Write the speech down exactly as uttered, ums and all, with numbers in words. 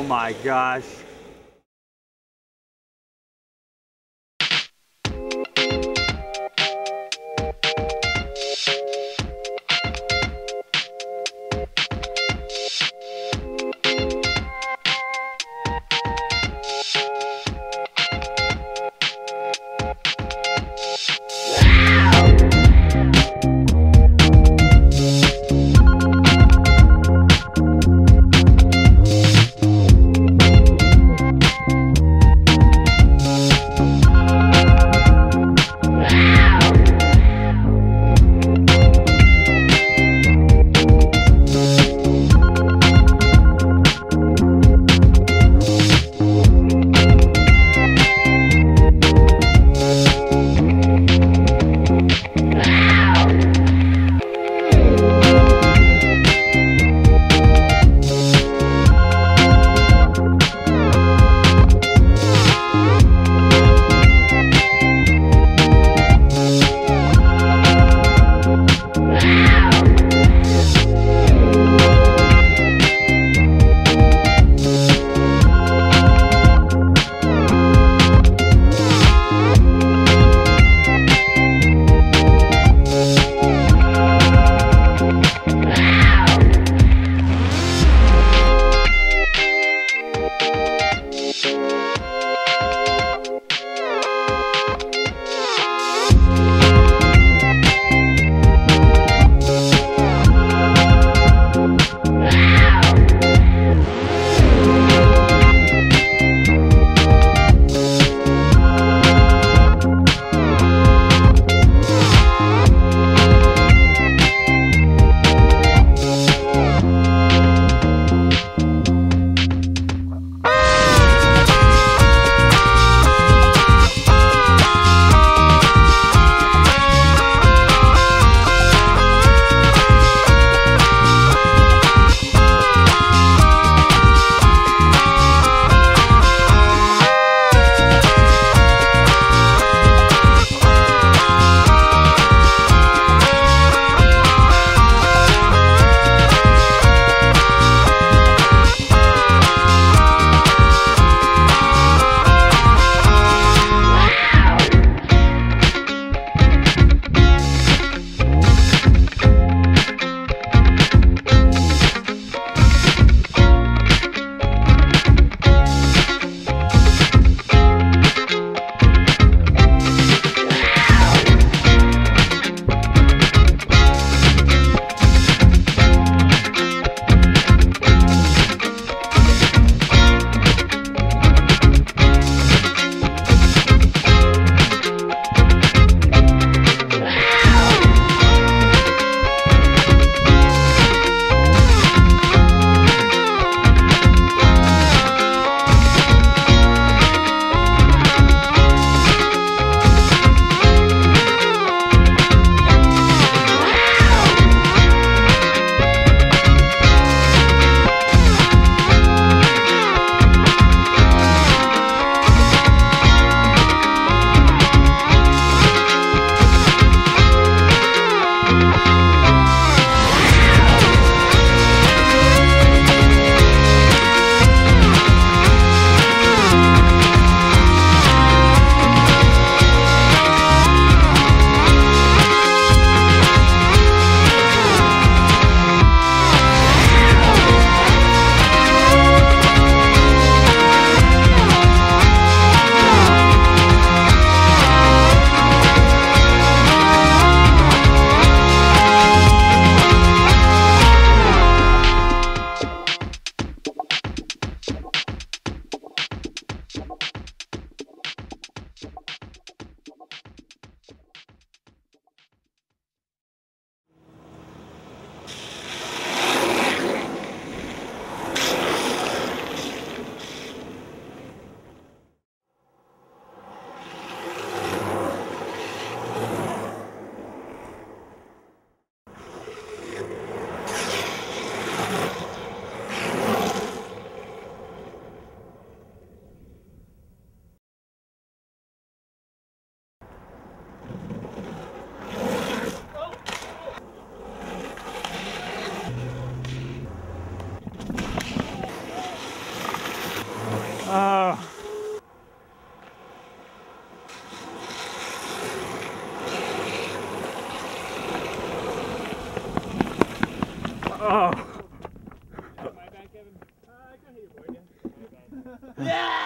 Oh my gosh. Yeah!